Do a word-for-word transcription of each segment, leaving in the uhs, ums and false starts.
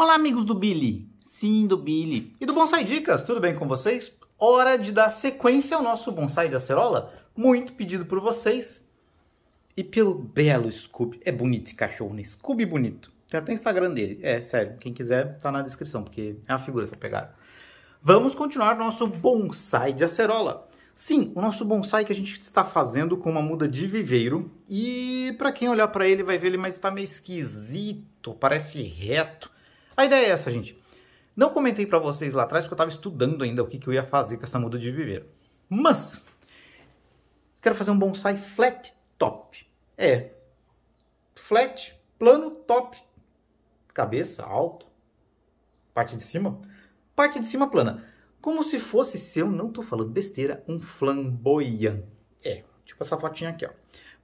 Olá, amigos do Billy. Sim, do Billy. E do Bonsai Dicas, tudo bem com vocês? Hora de dar sequência ao nosso bonsai de acerola, muito pedido por vocês. E pelo belo Scooby. É bonito esse cachorro, né? Scooby bonito. Tem até o Instagram dele. É, sério, quem quiser tá na descrição, porque é uma figura essa pegada. Vamos continuar nosso bonsai de acerola. Sim, o nosso bonsai que a gente está fazendo com uma muda de viveiro. E para quem olhar para ele vai ver ele, mas está meio esquisito, parece reto. A ideia é essa, gente. Não comentei para vocês lá atrás, porque eu estava estudando ainda o que, que eu ia fazer com essa muda de viveiro. Mas, quero fazer um bonsai flat top. É, flat, plano, top, cabeça, alto, parte de cima, parte de cima plana. Como se fosse, se eu não tô falando besteira, um flamboyant. É, tipo essa fotinha aqui, ó.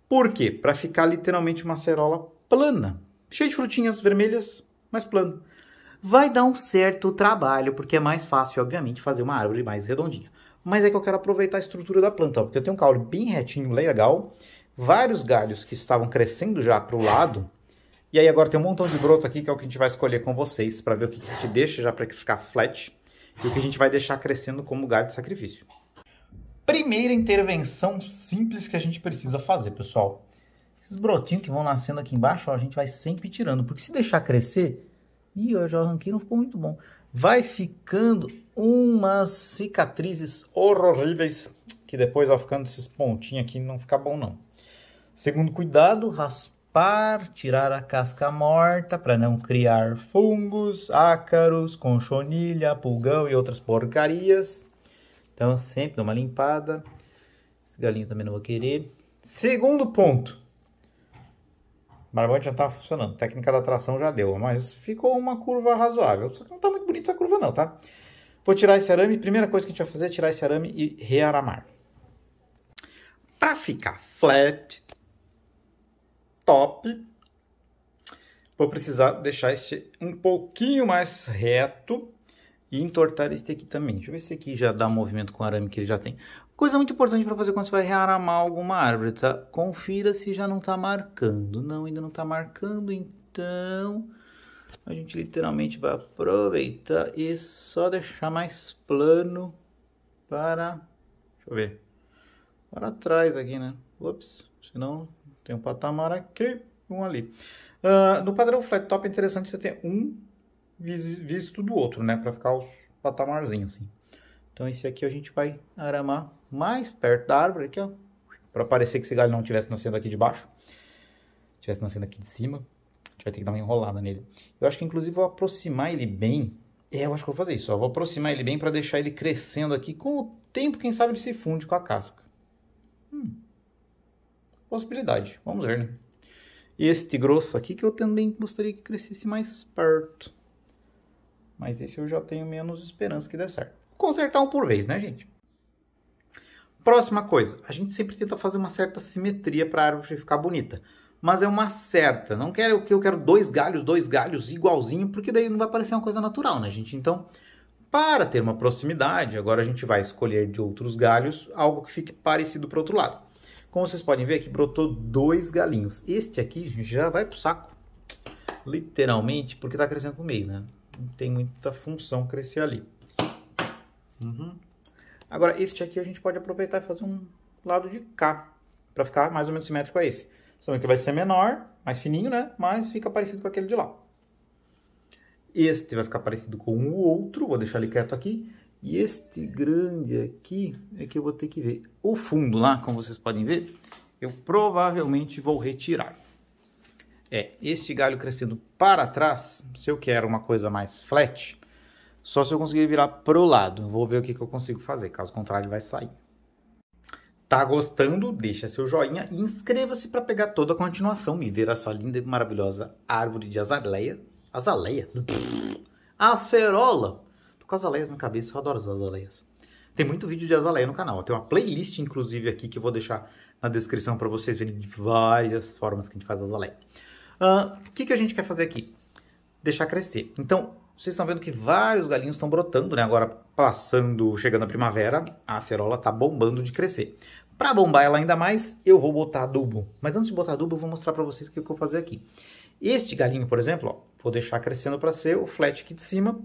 Por quê? Para ficar literalmente uma acerola plana, cheia de frutinhas vermelhas, mas plano. Vai dar um certo trabalho, porque é mais fácil, obviamente, fazer uma árvore mais redondinha. Mas é que eu quero aproveitar a estrutura da planta, ó, porque eu tenho um caule bem retinho, legal, vários galhos que estavam crescendo já para o lado, e aí agora tem um montão de broto aqui, que é o que a gente vai escolher com vocês, para ver o que a gente deixa já para ficar flat, e o que a gente vai deixar crescendo como galho de sacrifício. Primeira intervenção simples que a gente precisa fazer, pessoal. Esses brotinhos que vão nascendo aqui embaixo, ó, a gente vai sempre tirando, porque se deixar crescer... Ih, eu já arranquei, não ficou muito bom. Vai ficando umas cicatrizes horríveis, que depois vai ficando esses pontinhos aqui, não fica bom não. Segundo cuidado, raspar, tirar a casca morta para não criar fungos, ácaros, conchonilha, pulgão e outras porcarias. Então sempre dá uma limpada. Esse galinho também não vou querer. Segundo ponto. O barbante já tá funcionando, a técnica da tração já deu, mas ficou uma curva razoável. Só que não tá muito bonita essa curva não, tá? Vou tirar esse arame, primeira coisa que a gente vai fazer é tirar esse arame e rearamar. Para ficar flat, top, vou precisar deixar este um pouquinho mais reto e entortar este aqui também. Deixa eu ver se aqui já dá um movimento com o arame que ele já tem. Coisa muito importante para fazer quando você vai rearamar alguma árvore, tá? Confira se já não tá marcando. Não, ainda não tá marcando, então a gente literalmente vai aproveitar e só deixar mais plano para... Deixa eu ver. Para trás aqui, né? Ops, senão tem um patamar aqui, um ali. Uh, no padrão flat top é interessante você ter um visto do outro, né? Para ficar os patamarzinhos assim. Então esse aqui a gente vai aramar mais perto da árvore aqui, ó. Para parecer que esse galho não estivesse nascendo aqui de baixo. Estivesse nascendo aqui de cima. A gente vai ter que dar uma enrolada nele. Eu acho que inclusive vou aproximar ele bem. É, eu acho que vou fazer isso. Ó. Vou aproximar ele bem para deixar ele crescendo aqui. Com o tempo, quem sabe ele se funde com a casca. Hum. Possibilidade. Vamos ver, né? Este grosso aqui que eu também gostaria que crescesse mais perto. Mas esse eu já tenho menos esperança que dê certo. Consertar um por vez, né, gente? Próxima coisa. A gente sempre tenta fazer uma certa simetria para a árvore ficar bonita. Mas é uma certa. Não quero que eu quero dois galhos, dois galhos igualzinho, porque daí não vai parecer uma coisa natural, né, gente? Então, para ter uma proximidade, agora a gente vai escolher de outros galhos algo que fique parecido para o outro lado. Como vocês podem ver, aqui brotou dois galinhos. Este aqui já vai pro saco. Literalmente, porque tá crescendo pro meio, né? Não tem muita função crescer ali. Uhum. Agora, este aqui a gente pode aproveitar e fazer um lado de cá, para ficar mais ou menos simétrico a esse. Só que vai ser menor, mais fininho, né? Mas fica parecido com aquele de lá. Este vai ficar parecido com o outro, vou deixar ele quieto aqui. E este grande aqui é que eu vou ter que ver. O fundo lá, como vocês podem ver, eu provavelmente vou retirar. É, este galho crescendo para trás, se eu quero uma coisa mais flat... Só se eu conseguir virar pro lado. Vou ver o que, que eu consigo fazer. Caso contrário, ele vai sair. Tá gostando? Deixa seu joinha e inscreva-se para pegar toda a continuação e ver essa linda e maravilhosa árvore de azaleia. Azaleia? Acerola! Tô com azaleias na cabeça, eu adoro as azaleias. Tem muito vídeo de azaleia no canal. Tem uma playlist, inclusive, aqui que eu vou deixar na descrição para vocês verem várias formas que a gente faz azaleia. O uh, que, que a gente quer fazer aqui? Deixar crescer. Então... Vocês estão vendo que vários galinhos estão brotando, né? Agora passando, chegando a primavera, a acerola está bombando de crescer. Para bombar ela ainda mais, eu vou botar adubo. Mas antes de botar adubo, eu vou mostrar para vocês o que eu vou fazer aqui. Este galinho, por exemplo, ó, vou deixar crescendo para ser o flat aqui de cima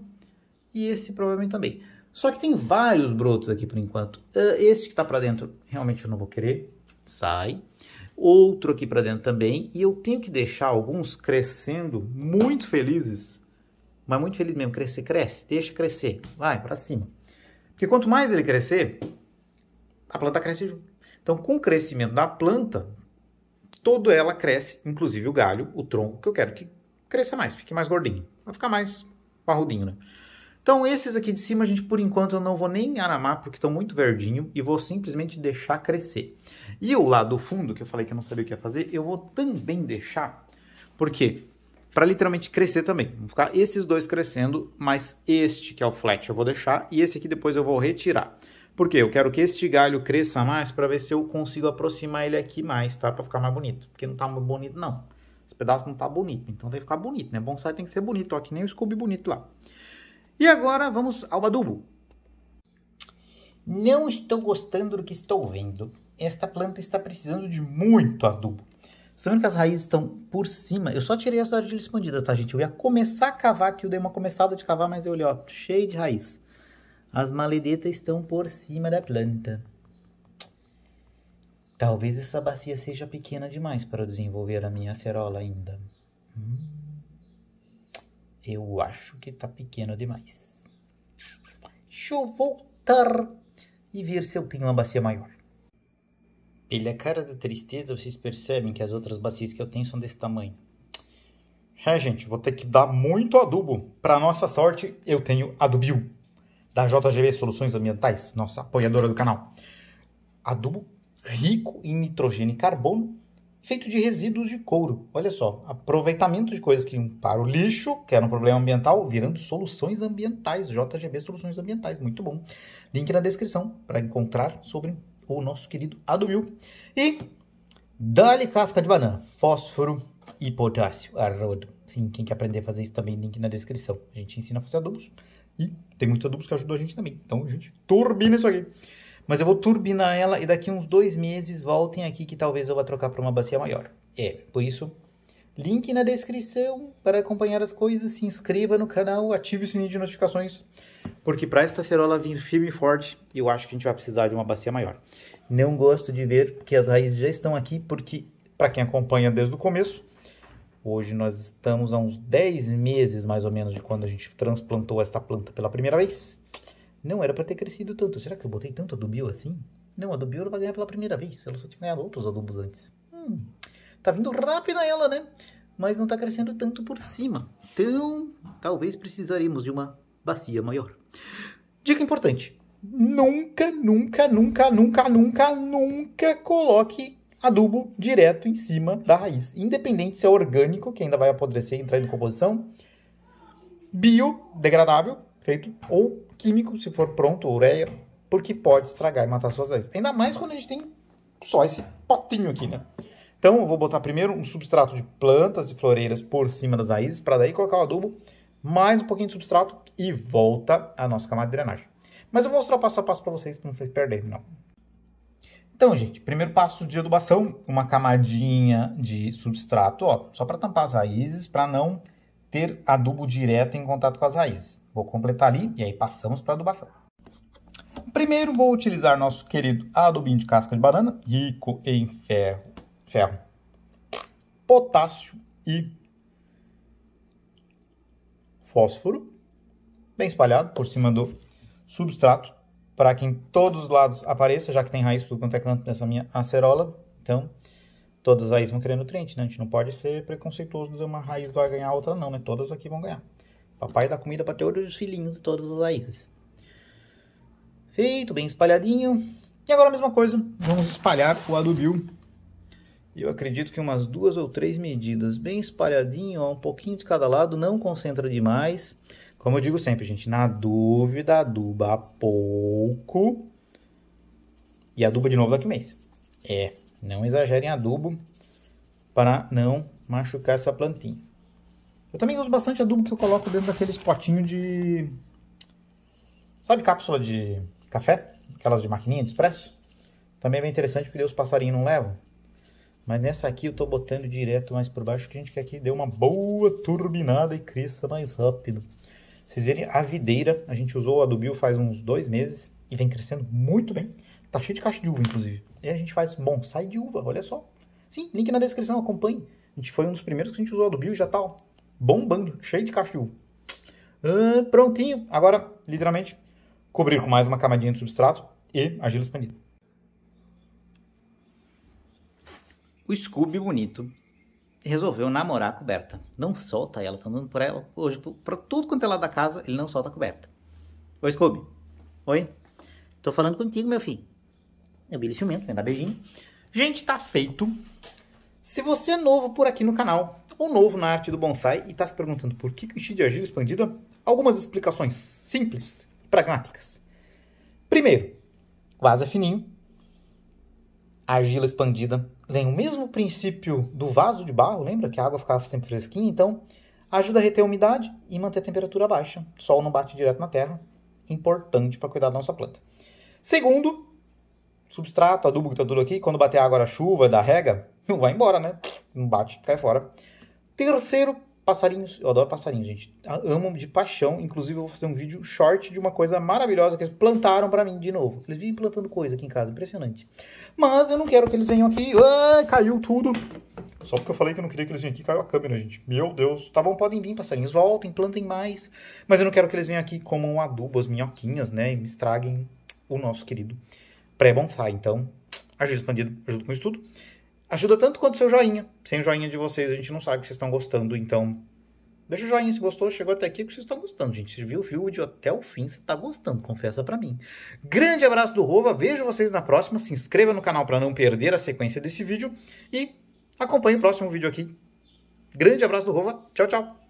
e esse provavelmente também. Só que tem vários brotos aqui por enquanto. Este que está para dentro, realmente eu não vou querer, sai. Outro aqui para dentro também. E eu tenho que deixar alguns crescendo muito felizes, mas muito feliz mesmo. Crescer, cresce, deixa crescer, vai para cima. Porque quanto mais ele crescer, a planta cresce junto. Então, com o crescimento da planta, toda ela cresce, inclusive o galho, o tronco, que eu quero que cresça mais, fique mais gordinho. Vai ficar mais parrudinho, né? Então, esses aqui de cima, a gente, por enquanto, eu não vou nem aramar, porque estão muito verdinho, e vou simplesmente deixar crescer. E o lado do fundo, que eu falei que eu não sabia o que ia fazer, eu vou também deixar, porque para literalmente crescer também. Vão ficar esses dois crescendo, mas este, que é o flat, eu vou deixar, e esse aqui depois eu vou retirar. Porque eu quero que este galho cresça mais para ver se eu consigo aproximar ele aqui mais, tá? Para ficar mais bonito. Porque não tá muito bonito, não. Esse pedaço não tá bonito, então tem que ficar bonito, né? Bonsai tem que ser bonito, ó, que nem o Scooby bonito lá. E agora vamos ao adubo. Não estou gostando do que estou vendo. Esta planta está precisando de muito adubo. Sendo que as raízes estão por cima. Eu só tirei essa argila expandida, tá, gente? Eu ia começar a cavar aqui, eu dei uma começada de cavar, mas eu olhei, ó, cheio de raiz. As maledetas estão por cima da planta. Talvez essa bacia seja pequena demais para eu desenvolver a minha acerola ainda. Hum, eu acho que está pequena demais. Deixa eu voltar e ver se eu tenho uma bacia maior. Pela cara da tristeza, vocês percebem que as outras bacias que eu tenho são desse tamanho. É, gente, vou ter que dar muito adubo. Para nossa sorte, eu tenho Adubio, da J G B Soluções Ambientais, nossa apoiadora do canal. Adubo rico em nitrogênio e carbono, feito de resíduos de couro. Olha só, aproveitamento de coisas que iam para o lixo, que era um problema ambiental, virando soluções ambientais, J G B Soluções Ambientais, muito bom. Link na descrição para encontrar sobre o nosso querido Adubio. E dá-lhe casca de banana, fósforo e potássio a rodo. Sim, quem quer aprender a fazer isso também, link na descrição. A gente ensina a fazer adubos e tem muitos adubos que ajudam a gente também. Então, a gente turbina isso aqui. Mas eu vou turbinar ela e daqui uns dois meses voltem aqui que talvez eu vá trocar para uma bacia maior. É, por isso, link na descrição para acompanhar as coisas. Se inscreva no canal, ative o sininho de notificações. Porque para esta acerola vir firme e forte, eu acho que a gente vai precisar de uma bacia maior. Não gosto de ver que as raízes já estão aqui, porque, para quem acompanha desde o começo, hoje nós estamos a uns dez meses, mais ou menos, de quando a gente transplantou esta planta pela primeira vez. Não era para ter crescido tanto. Será que eu botei tanto adubio assim? Não, adubio ela vai ganhar pela primeira vez. Ela só tinha ganhado outros adubos antes. Hum, tá vindo rápida ela, né? Mas não tá crescendo tanto por cima. Então, talvez precisaremos de uma bacia maior. Dica importante, nunca, nunca, nunca, nunca, nunca, nunca coloque adubo direto em cima da raiz. Independente se é orgânico, que ainda vai apodrecer e entrar em decomposição, biodegradável, feito, ou químico, se for pronto, ureia, porque pode estragar e matar suas raízes. Ainda mais quando a gente tem só esse potinho aqui, né? Então, eu vou botar primeiro um substrato de plantas e floreiras por cima das raízes, para daí colocar o adubo, mais um pouquinho de substrato e volta a nossa camada de drenagem. Mas eu vou mostrar o passo a passo para vocês, para não vocês perderem, não. Então, gente, primeiro passo de adubação, uma camadinha de substrato, ó, só para tampar as raízes, para não ter adubo direto em contato com as raízes. Vou completar ali e aí passamos para a adubação. Primeiro vou utilizar nosso querido adubinho de casca de banana, rico em ferro, ferro, potássio e fósforo, bem espalhado por cima do substrato, para que em todos os lados apareça, já que tem raiz por quanto é canto nessa minha acerola. Então, todas as raízes vão querer nutriente, né? A gente não pode ser preconceituoso, dizer uma raiz vai ganhar, a outra não, né? Todas aqui vão ganhar. Papai dá comida para todos os filhinhos e todas as raízes. Feito, bem espalhadinho. E agora a mesma coisa, vamos espalhar o adubio. Eu acredito que umas duas ou três medidas, bem espalhadinho, ó, um pouquinho de cada lado, não concentra demais. Como eu digo sempre, gente, na dúvida, aduba pouco e aduba de novo daqui a um mês. É, não exagerem adubo para não machucar essa plantinha. Eu também uso bastante adubo que eu coloco dentro daqueles potinhos de... Sabe cápsula de café? Aquelas de maquininha de expresso? Também é bem interessante porque os passarinhos não levam. Mas nessa aqui eu tô botando direto mais por baixo, que a gente quer que dê uma boa turbinada e cresça mais rápido. Vocês verem a videira, a gente usou a Adubio faz uns dois meses e vem crescendo muito bem. Tá cheio de caixa de uva, inclusive. E a gente faz bonsai de uva, olha só. Sim, link na descrição, acompanhe. A gente foi um dos primeiros que a gente usou a Adubio e já tá ó, bombando, cheio de caixa de uva. Ah, prontinho. Agora, literalmente, cobrir com mais uma camadinha de substrato e argila expandida. O Scooby bonito resolveu namorar a coberta. Não solta ela, tá andando por ela. Hoje, pra tudo quanto é lado da casa, ele não solta a coberta. Oi, Scooby. Oi. Tô falando contigo, meu filho. É o Billy ciumento, vem dar beijinho. Gente, tá feito. Se você é novo por aqui no canal, ou novo na arte do bonsai, e tá se perguntando por que enchi de argila expandida, algumas explicações simples e pragmáticas. Primeiro, vaso é fininho. A argila expandida tem o mesmo princípio do vaso de barro, lembra que a água ficava sempre fresquinha? Então, ajuda a reter a umidade e manter a temperatura baixa. O sol não bate direto na terra, importante para cuidar da nossa planta. Segundo, substrato, adubo que está tudo aqui, quando bater a água da chuva, da rega, não vai embora, né? Não bate, cai fora. Terceiro, passarinhos. Eu adoro passarinhos, gente. Amo de paixão. Inclusive, eu vou fazer um vídeo short de uma coisa maravilhosa que eles plantaram pra mim de novo. Eles vivem plantando coisa aqui em casa. Impressionante. Mas eu não quero que eles venham aqui. Ah, caiu tudo. Só porque eu falei que eu não queria que eles venham aqui, caiu a câmera, gente. Meu Deus. Tá bom, podem vir, passarinhos. Voltem, plantem mais. Mas eu não quero que eles venham aqui e comam um adubo, as minhoquinhas, né? E me estraguem o nosso querido pré-bonsai. Então, ajuda expandido. Ajuda com isso tudo. Ajuda tanto quanto o seu joinha. Sem o joinha de vocês, a gente não sabe que vocês estão gostando. Então, deixa o joinha se gostou, chegou até aqui, porque vocês estão gostando, gente. Se viu, viu o vídeo até o fim, você está gostando, confessa pra mim. Grande abraço do Rova, vejo vocês na próxima. Se inscreva no canal para não perder a sequência desse vídeo. E acompanhe o próximo vídeo aqui. Grande abraço do Rova, tchau, tchau.